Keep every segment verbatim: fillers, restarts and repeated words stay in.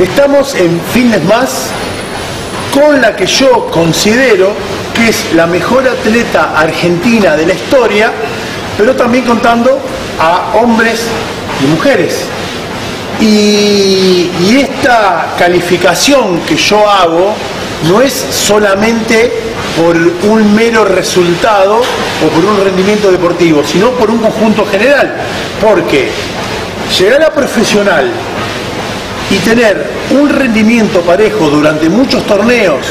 Estamos en FitnessMass con la que yo considero que es la mejor atleta argentina de la historia, pero también contando a hombres y mujeres. Y, y esta calificación que yo hago no es solamente por un mero resultado o por un rendimiento deportivo, sino por un conjunto general, porque llegar a profesional y tener un rendimiento parejo durante muchos torneos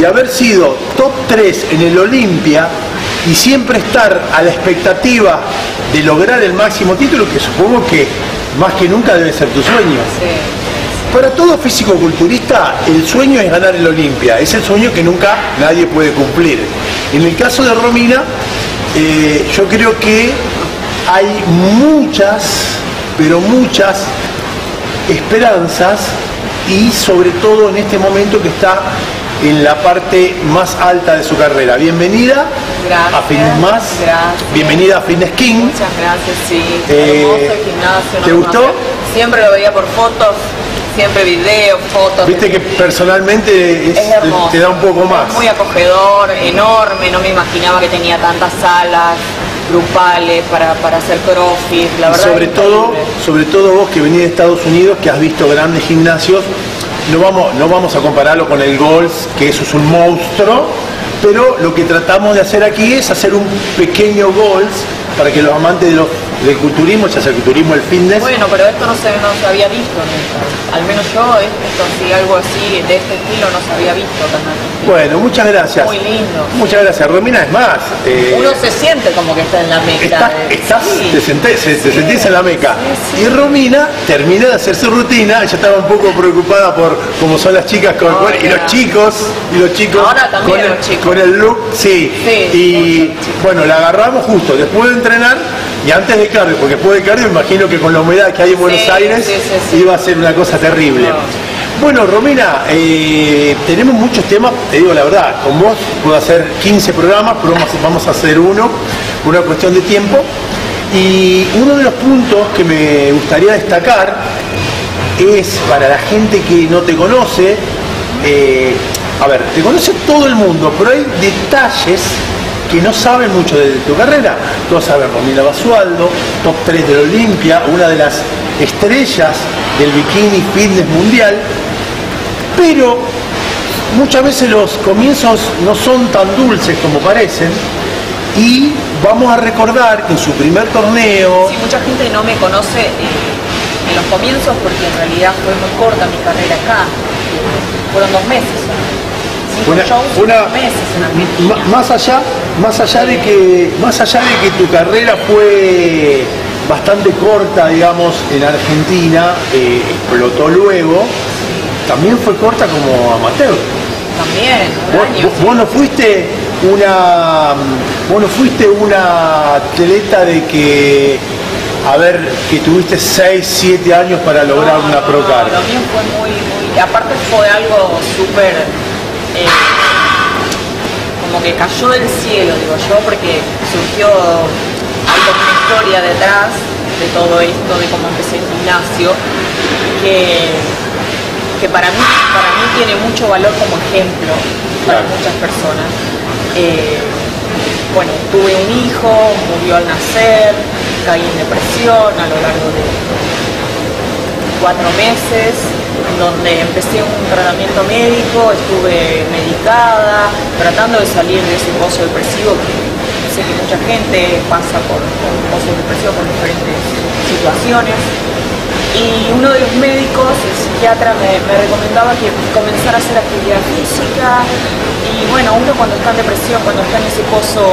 y haber sido top tres en el Olimpia y siempre estar a la expectativa de lograr el máximo título, que supongo que más que nunca debe ser tu sueño. Para todo físico-culturista, el sueño es ganar el Olimpia, es el sueño que nunca nadie puede cumplir. En el caso de Romina, eh, yo creo que hay muchas, pero muchas esperanzas, y sobre todo en este momento que está en la parte más alta de su carrera. Bienvenida gracias, a FitnessMass, bienvenida a Fitness King. Muchas gracias, sí. Eh, hermoso el gimnasio. ¿Te no gustó? Más. Siempre lo veía por fotos, siempre videos, fotos. Viste que personalmente es, es te da un poco más. Es muy acogedor, enorme, no me imaginaba que tenía tantas salas grupales para, para hacer crossfit, la verdad. Sobre todo, sobre todo vos que venís de Estados Unidos, que has visto grandes gimnasios, no vamos, no vamos a compararlo con el Golds, que eso es un monstruo, pero lo que tratamos de hacer aquí es hacer un pequeño Golds para que los amantes de los, del culturismo, ya sea el culturismo, el fitness... Bueno, pero esto no se, no se había visto nunca. Al menos yo, esto, si algo así, de este estilo, no se había visto también. Bueno, muchas gracias. Muy lindo. Muchas gracias, Romina. Es más... Eh, Uno se siente como que está en la meca. Está, de... estás, sí. Te, senté, se, te sí. sentís en la meca. Sí, sí. Y Romina termina de hacer su rutina. Ella estaba un poco preocupada por cómo son las chicas con, oh, y, los chicos, y los chicos... Ahora también con el, los chicos. Con el look, sí. sí y bueno, la agarramos justo después de entrenar y antes de cardio, porque después de cardio imagino que con la humedad que hay en Buenos sí, Aires sí, sí, sí. iba a ser una cosa terrible. No. Bueno, Romina, eh, tenemos muchos temas, te digo la verdad, con vos puedo hacer quince programas, pero vamos, vamos a hacer uno, una cuestión de tiempo. Y uno de los puntos que me gustaría destacar es para la gente que no te conoce, eh, a ver, te conoce todo el mundo, pero hay detalles que no saben mucho de tu carrera. Todos saben Romina Basualdo, top tres de la Olimpia, una de las estrellas del bikini fitness mundial, pero muchas veces los comienzos no son tan dulces como parecen, y vamos a recordar que en su primer torneo... Sí, mucha gente no me conoce eh, en los comienzos porque en realidad fue muy corta mi carrera acá, fueron dos meses. Una, una, más allá, más allá de que, más allá de que tu carrera fue bastante corta, digamos, en Argentina, eh, explotó luego, también fue corta como amateur. También. Vos, vos, vos no fuiste una, vos no fuiste una atleta de que, a ver, que tuviste seis, siete años para lograr no, una no, pro carrera. No, lo mío fue muy, muy, aparte fue algo súper. Eh, como que cayó del cielo, digo yo, porque surgió una historia detrás de todo esto, de cómo empecé el gimnasio, que, que para, mí, para mí tiene mucho valor como ejemplo para muchas personas. Eh, bueno, tuve un hijo, murió al nacer, caí en depresión a lo largo de cuatro meses, donde empecé un tratamiento médico, estuve medicada, tratando de salir de ese pozo depresivo, que sé que mucha gente pasa por, por pozos depresivos, por diferentes situaciones. Y uno de los médicos, el psiquiatra, me, me recomendaba que comenzara a hacer actividad física. Y bueno, uno cuando está en depresión, cuando está en ese pozo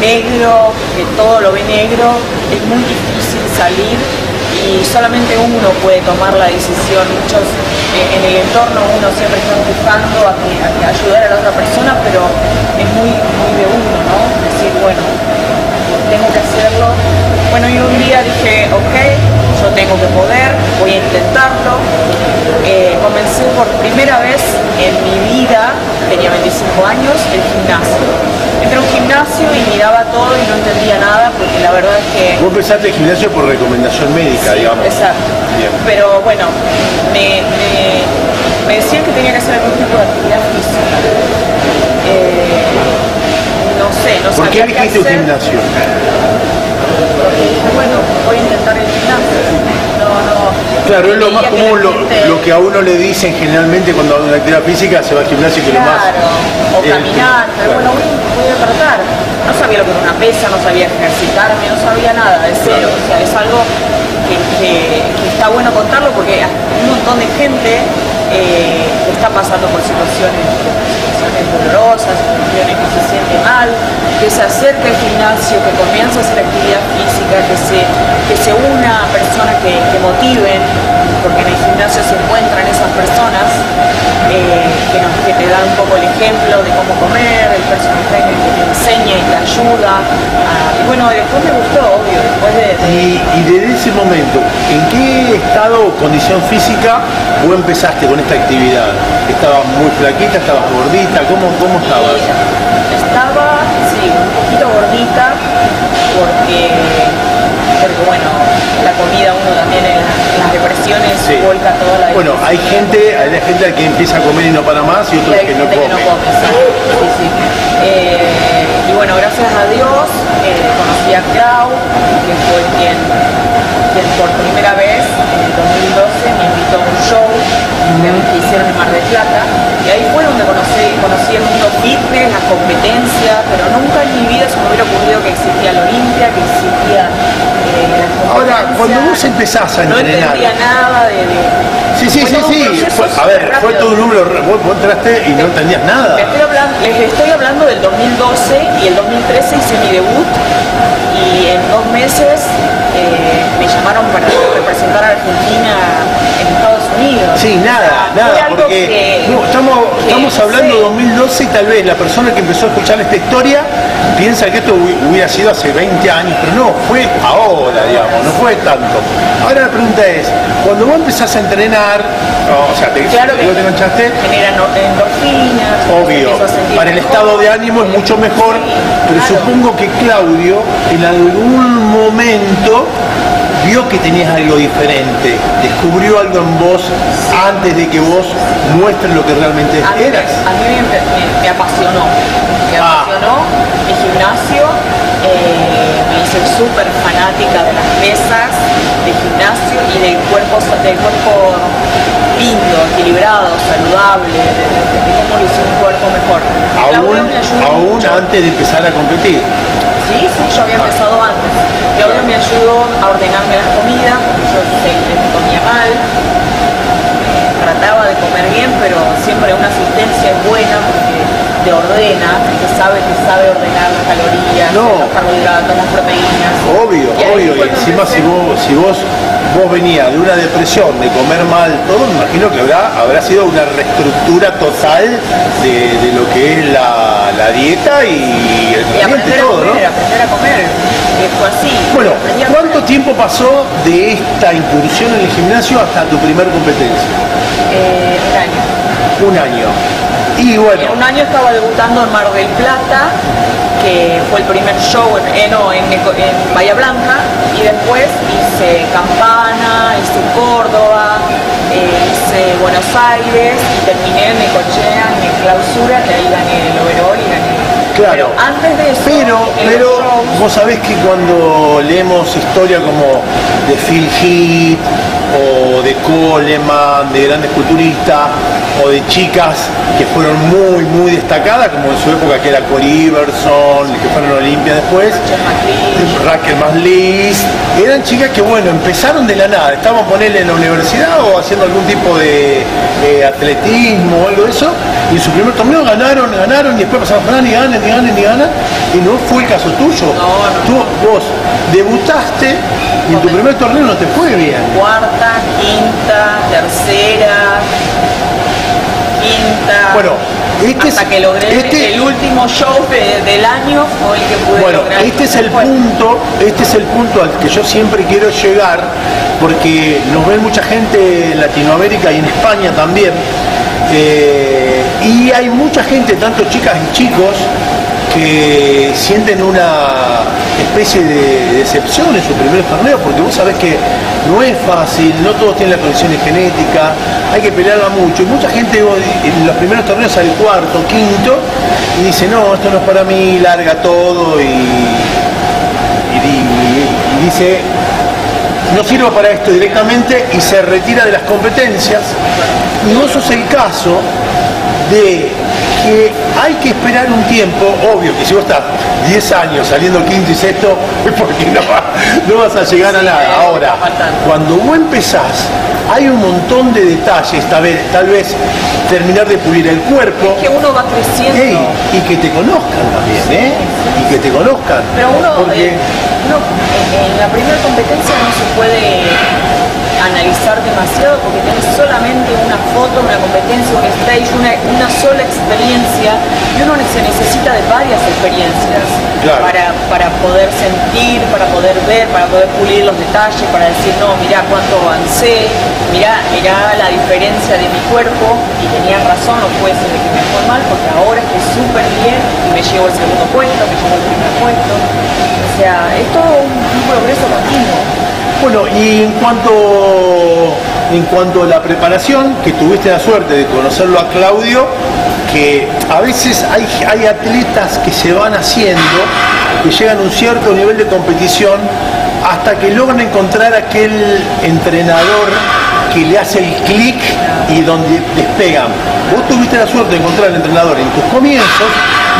negro, que todo lo ve negro, es muy difícil salir. Y solamente uno puede tomar la decisión. Muchos eh, en el entorno uno siempre está buscando a, que, a que ayudar a la otra persona, pero es muy, muy de uno, ¿no? Decir, bueno, tengo que hacerlo. Bueno, y un día dije, ok, yo tengo que poder, voy a intentarlo. Eh, comencé por primera vez en mi vida, tenía veinticinco años, el gimnasio. Entré a un gimnasio gimnasio y miraba todo y no entendía nada, porque la verdad es que... Vos empezaste el gimnasio por recomendación médica, sí, digamos. Exacto. Bien. Pero bueno, me, me, me decían que tenía que hacer algún tipo de actividad física. Eh, no sé, no sé. ¿Por qué elegiste un gimnasio? Porque dije, bueno, voy a intentar el gimnasio. Claro, es lo más común, lo, lo que a uno le dicen generalmente cuando hace una actividad física, se va al gimnasio, que claro, lo más... o caminar, el, pero claro. Bueno, voy a tratar. No sabía lo que era una pesa, no sabía ejercitarme, no sabía nada, de cero. Claro. O sea, es algo que, que, que está bueno contarlo, porque un montón de gente eh, está pasando por situaciones, situaciones dolorosas, situaciones que se siente mal, que se acerque al gimnasio, que comience a hacer actividad física, que se, que se una a personas que, que motiven, porque en el gimnasio se encuentran esas personas eh, que, nos, que te dan un poco el ejemplo de cómo comer, el personal trainer que te enseña y te ayuda. Ah, y bueno, después me gustó, obvio, después de... de... Y, y desde ese momento, ¿en qué estado o condición física vos empezaste con esta actividad? ¿Estabas muy flaquita? ¿Estabas gordita? ¿Cómo, cómo estabas? Estaba, sí, un poquito gordita, porque, porque bueno, la comida, uno también en las depresiones, sí, volca toda la depresión. Bueno, hay gente, hay gente que empieza a comer y no para más, y otros que no comen. Que no come, sí, sí, sí. Eh, y bueno, gracias a Dios, eh, conocí a Clau, que fue quien, quien por primera vez, en el dos mil doce, me invitó a un show que hicieron en Mar del Plata, y ahí fue donde conocí, conocí el mundo fitness, las competencias, pero nunca en mi vida se me hubiera ocurrido que existía la Olimpia, que existía eh, la competencia. Ahora, cuando vos empezás a entrenar... No entendía nada de... de sí, sí, sí, sí, fue, a ver, fue todo un número, vos, vos entraste y no entendías nada. Les estoy, hablando, les estoy hablando del dos mil doce, y el dos mil trece hice mi debut, y en dos meses eh, me llamaron para representar a Argentina en Estados Unidos. Sí, nada, nada, porque que, no, estamos, que, estamos hablando de dos mil doce, y tal vez la persona que empezó a escuchar esta historia piensa que esto hubiera sido hace veinte años, pero no, fue ahora, digamos, no fue tanto. Ahora la pregunta es, cuando vos empezás a entrenar, o sea, te, claro que te enganchaste, genera endorfinas, obvio, para el mejor estado de ánimo es mucho mejor, sí, pero claro, supongo que Claudio en algún momento vio que tenías algo diferente, descubrió algo en vos, sí, antes de que vos muestres lo que realmente a mí, eras. A mí me, me, me apasionó, me ah. apasionó el gimnasio, eh, me hice súper fanática de las mesas, de gimnasio y del cuerpo, del cuerpo lindo, equilibrado, saludable, de, de, de, de cómo lucir un cuerpo mejor. Aún, aún antes de empezar a competir. Sí, sí, yo había empezado antes. Claudio me ayudó a ordenarme las comidas, porque yo siempre comía mal, trataba de comer bien, pero siempre una asistencia es buena, porque te ordena, que sabe que sabe ordenar las calorías, no, los carbohidratos, las proteínas. Obvio, y obvio, y encima si vos, si vos vos venías de una depresión, de comer mal todo, me imagino que habrá, habrá sido una reestructura total de, de lo que es la, la dieta y el ambiente, todo, comer, ¿no? Aprender a comer, fue así. Bueno, ¿cuánto tiempo pasó de esta incursión en el gimnasio hasta tu primer competencia? Eh, un año. Un año. Y bueno. En un año estaba debutando en Mar del Plata, que fue el primer show en, eh, no, en, Eco, en Bahía Blanca, y después hice Campana, hice Córdoba, eh, hice Buenos Aires, y terminé en Ecochea, en mi clausura, que ahí gané el overall y gané. Claro, pero antes de eso, pero, pero shows... vos sabés que cuando leemos historia como de Phil Heath o de Coleman, de grandes culturistas, o de chicas que fueron muy, muy destacadas, como en su época que era Cori Berson, que fueron a Olimpia después, Raquel Masliss, eran chicas que, bueno, empezaron de la nada, estaban ponerle en la universidad o haciendo algún tipo de eh, atletismo o algo de eso, y en su primer torneo ganaron, ganaron, y después pasaron a ganar, y ganan, y ganan, y ganan, y no fue el caso tuyo. No, no. Tú, vos debutaste y en tu primer torneo no te fue bien. Cuarta, quinta, tercera... Quinta, bueno, este hasta es, que logré este, el último show de, del año fue el que pude bueno, lograr. Este es el punto, este es el punto al que yo siempre quiero llegar, porque nos ve mucha gente en Latinoamérica y en España también, eh, y hay mucha gente, tanto chicas y chicos, que sienten una especie de decepción en sus primeros torneos, porque vos sabés que no es fácil, no todos tienen las condiciones genéticas, hay que pelearla mucho, y mucha gente en los primeros torneos al cuarto, quinto, y dice, no, esto no es para mí, larga todo, y, y, y, y dice, no sirvo para esto directamente, y se retira de las competencias, y no sos el caso de que hay que esperar un tiempo. Obvio que si vos estás diez años saliendo quinto y sexto, es porque no, no vas a llegar a nada. Ahora, cuando vos empezás, hay un montón de detalles, tal vez, tal vez terminar de pulir el cuerpo. Es que uno va creciendo. Hey, y que te conozcan también, sí, ¿eh? Sí. Y que te conozcan. Pero uno, porque... eh, uno en la primera competencia no se puede analizar demasiado, porque tenés solamente una foto, una competencia, un stage, una, una sola experiencia, y uno se necesita de varias experiencias, claro, para, para poder sentir, para poder ver, para poder pulir los detalles, para decir, no, mirá cuánto avancé, mirá, mirá la diferencia de mi cuerpo, y tenían razón los jueces de que me fue mal, porque ahora estoy súper bien, y me llevo el segundo puesto, me llevo el primer puesto, o sea, es todo un, un progreso continuo. Bueno, y en cuanto, en cuanto a la preparación, que tuviste la suerte de conocerlo a Claudio, que a veces hay, hay atletas que se van haciendo, que llegan a un cierto nivel de competición, hasta que logran encontrar aquel entrenador que le hace el clic y donde despegan. Vos tuviste la suerte de encontrar al entrenador en tus comienzos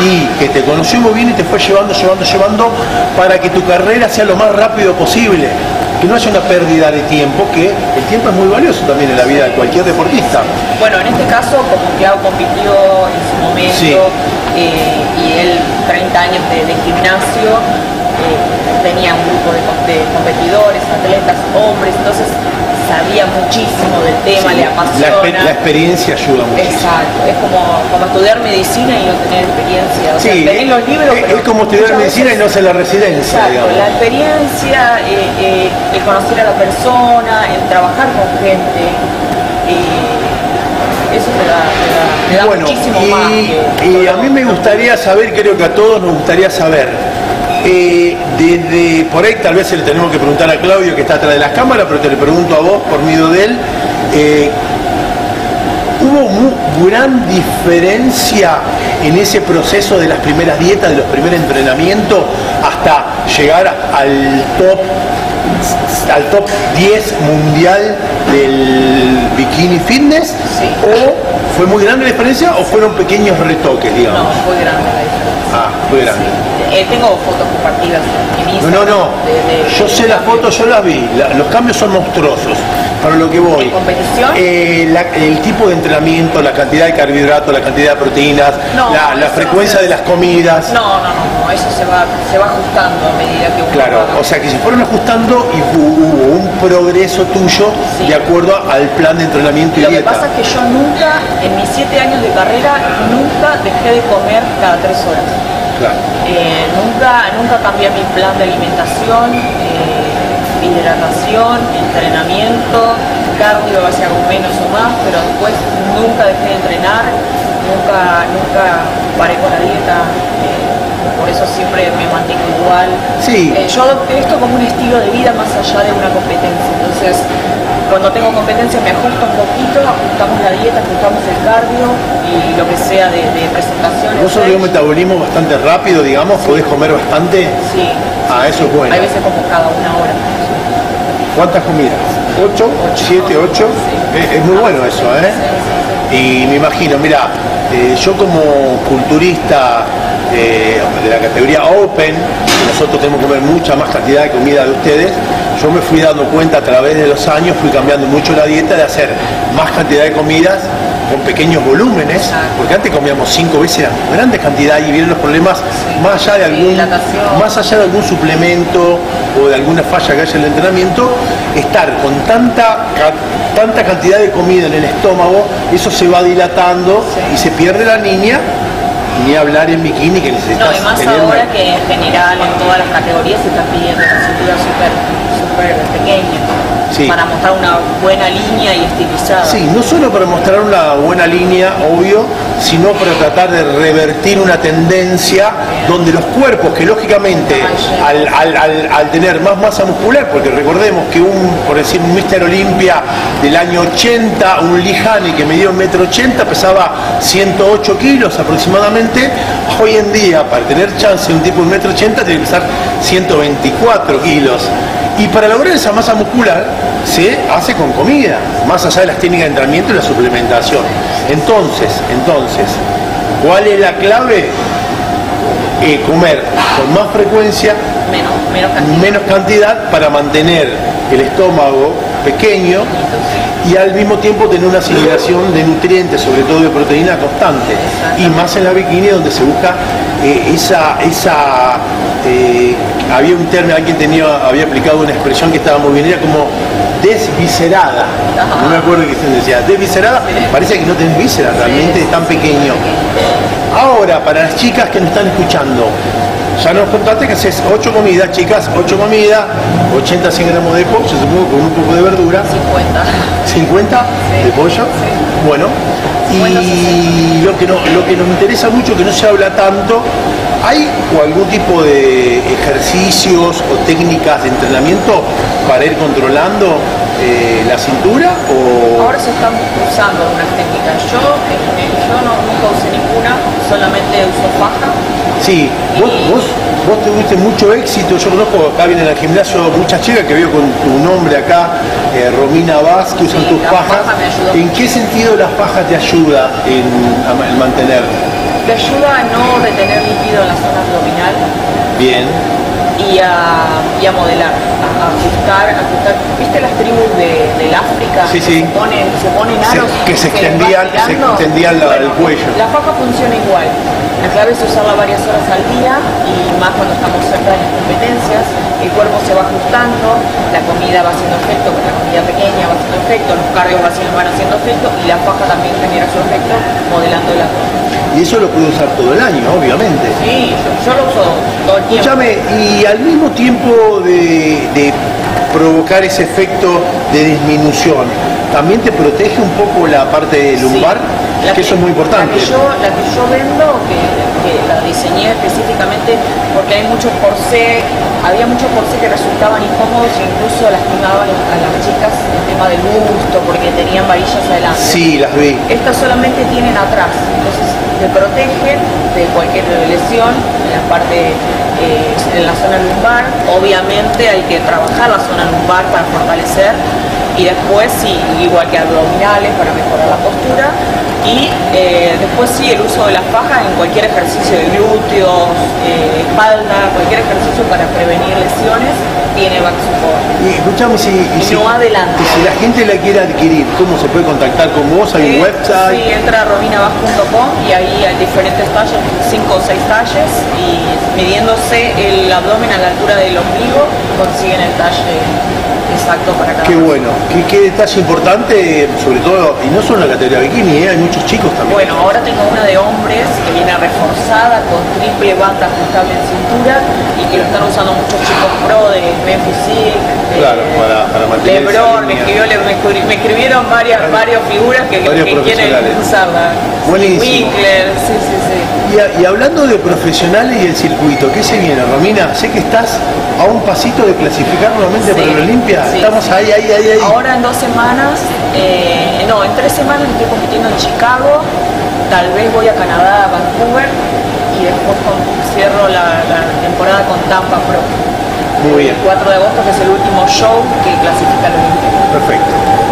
y que te conoció muy bien y te fue llevando, llevando, llevando para que tu carrera sea lo más rápido posible, que no haya una pérdida de tiempo, que el tiempo es muy valioso también en la vida de cualquier deportista. Bueno, en este caso, como Clau compitió en su momento, sí, eh, y él treinta años de, de gimnasio, eh, tenía un grupo de, de competidores, atletas, hombres, entonces sabía muchísimo del tema, sí, le apasiona. La, la experiencia ayuda mucho. Exacto, es como, como estudiar medicina y no tener experiencia. O sea, sí, tener los libros, es, pero es como estudiar medicina y no hacer la residencia. Exacto, digamos, la experiencia, eh, eh, el conocer a la persona, el trabajar con gente, eh, eso te da, te da, te da bueno, muchísimo y, más. Que, y a mí me gustaría saber, creo que a todos nos gustaría saber, Eh, desde por ahí tal vez se le tenemos que preguntar a Claudio que está atrás de las cámaras, pero te le pregunto a vos por miedo de él, eh, ¿hubo muy gran diferencia en ese proceso de las primeras dietas, de los primeros entrenamientos hasta llegar al top, al top diez mundial del bikini fitness? Sí. ¿O fue muy grande la diferencia o fueron pequeños retoques, digamos? No, fue grande la diferencia. Ah, fue grande. Sí. Eh, tengo fotos compartidas en Instagram. No, no, no. De, de, yo sé las fotos, yo las vi. La, los cambios son monstruosos. Para lo que voy. ¿En competición? Eh, la, el tipo de entrenamiento, la cantidad de carbohidratos, la cantidad de proteínas, no, la, la frecuencia no, de las comidas. No, no, no, no. Eso se va, se va ajustando a medida que uno. Claro, va. O sea que se fueron ajustando y hubo un progreso tuyo, sí, de acuerdo al plan de entrenamiento y, y dieta. Lo que pasa es que yo nunca, en mis siete años de carrera, nunca dejé de comer cada tres horas. Claro. Eh, nunca, nunca cambié mi plan de alimentación, eh, hidratación, entrenamiento, cardio, hacia con menos o más, pero después nunca dejé de entrenar, nunca, nunca paré con la dieta. Eh, por eso siempre me mantengo igual. Sí. Eh, yo adopté esto como un estilo de vida más allá de una competencia, entonces cuando tengo competencia me ajusto un poquito, ajustamos la dieta, ajustamos el cardio y lo que sea de, de presentaciones. Vos sos de un metabolismo bastante rápido, digamos, sí, podés comer bastante. Sí. Ah, eso es bueno. Hay veces como cada una hora. ¿Cuántas comidas? ¿Ocho? Ocho. ¿Siete, ocho? Sí. Es, es muy ah, bueno eso, ¿eh? Sí, sí, sí. Y me imagino, mira, eh, yo como culturista, Eh, de la categoría Open, nosotros tenemos que comer mucha más cantidad de comida de ustedes, yo me fui dando cuenta a través de los años, fui cambiando mucho la dieta de hacer más cantidad de comidas con pequeños volúmenes, porque antes comíamos cinco veces las grandes cantidades y vienen los problemas, sí, más allá de algún, más allá de algún suplemento o de alguna falla que haya en el entrenamiento, estar con tanta, ca, tanta cantidad de comida en el estómago, eso se va dilatando, sí, y se pierde la línea. Ni hablar en bikini que necesitas. No, y más tener ahora una... que en general en todas las categorías se están pidiendo una cintura súper pequeña. sí. para mostrar una buena línea y estilizada. Sí, no solo para mostrar una buena línea, obvio, sino para tratar de revertir una tendencia donde los cuerpos que lógicamente al, al, al, al tener más masa muscular, porque recordemos que un, por decir, un Mister Olympia del año ochenta, un Lee Haney que medía un metro ochenta, pesaba ciento ocho kilos aproximadamente, hoy en día para tener chance un tipo de un metro ochenta tiene que pesar ciento veinticuatro kilos. Y para lograr esa masa muscular se hace con comida, más allá de las técnicas de entrenamiento y la suplementación. Entonces, entonces, ¿cuál es la clave? Eh, comer con más frecuencia, menos, menos, cantidad. menos cantidad para mantener el estómago pequeño y al mismo tiempo tener una asimilación de nutrientes, sobre todo de proteína constante, y más en la bikini donde se busca eh, esa... esa eh, había un término, alguien tenía, había aplicado una expresión que estaba muy bien, era como desviscerada, no me acuerdo que se decía, desviscerada, parece que no tenés vísceras, realmente es tan pequeño. Ahora, para las chicas que nos están escuchando, ya nos contaste que haces ocho comidas, chicas, ocho comidas, ochenta a cien gramos de pollo, supongo, con un poco de verdura. cincuenta. ¿cincuenta sí. de pollo? Sí. Bueno, y lo que, no, lo que nos interesa mucho, que no se habla tanto, ¿hay algún tipo de ejercicios o técnicas de entrenamiento para ir controlando eh, la cintura? O... Ahora se están usando unas técnicas. Yo, eh, yo no, nunca usé ninguna, solamente uso faja. Sí, vos, vos, vos tuviste mucho éxito, yo conozco, acá vienen al gimnasio muchas chicas que veo con tu nombre acá, eh, Romina Bass, que usan sí, tus fajas. Paja ¿En qué sentido las fajas te ayuda en, en mantener? Te ayuda a no retener líquido en la zona abdominal. Bien. Y a, y a modelar, a ajustar, a ajustar. ¿Viste las tribus de, del África? Sí, sí. Que se ponen, se ponen aros se, que se extendían, se extendían la, bueno, el cuello. La faja funciona igual. La clave es usarla varias horas al día y más cuando estamos cerca de las competencias. El cuerpo se va ajustando, la comida va haciendo efecto, la comida pequeña va haciendo efecto, los cardios vacíos van haciendo efecto y la faja también genera su efecto modelando el abdomen. Y eso lo puede usar todo el año, obviamente. Sí, yo lo uso todo el tiempo. Escúchame, y al mismo tiempo de, de provocar ese efecto de disminución, ¿también te protege un poco la parte lumbar? Sí, la que, que eso es muy importante. La que yo, la que yo vendo, que, que la diseñé específicamente porque hay muchos corsés, había muchos corsés que resultaban incómodos e incluso lastimaban a las chicas el tema del gusto porque tenían varillas adelante. Sí, las vi. Estas solamente tienen atrás, entonces te protegen de cualquier lesión en la parte, eh, en la zona lumbar. Obviamente hay que trabajar la zona lumbar para fortalecer y después sí, igual que abdominales para mejorar la postura y eh, después sí, el uso de la faja en cualquier ejercicio de glúteos, eh, espalda, cualquier ejercicio para prevenir lesiones tiene back support. Y escuchame, si, y si, no adelante. si la gente la quiere adquirir, ¿cómo se puede contactar con vos? ¿Hay sí, un website? Sí, entra a romina bass punto com y ahí hay diferentes talles, cinco o seis talles, y midiéndose el abdomen a la altura del ombligo consiguen el talle exacto para cada. Qué bueno, qué, qué detalle importante, sobre todo, y no solo en la categoría bikini, ¿eh? Hay muchos chicos también. Bueno, ahora tengo una de hombres que viene reforzada con triple banda ajustable en cintura y que lo están usando muchos chicos pro de Memphis, claro, para, para mantener de Bron, me, escribió, le, me, me escribieron varias, claro, varias figuras que, que quieren usarla. Buenísimo. Winkler, sí, sí, sí. Y, a, y hablando de profesionales y el circuito, ¿qué se viene, Romina? Sé que estás a un pasito de clasificar nuevamente sí. para la Olimpia. Sí, Estamos sí. ahí, ahí, ahí, ahí. Ahora en dos semanas, eh, no, en tres semanas estoy compitiendo en Chicago, tal vez voy a Canadá, a Vancouver, y después con, cierro la, la temporada con Tampa Pro. Muy bien. El cuatro de agosto, que es el último show que clasifica a la Olimpia. Perfecto.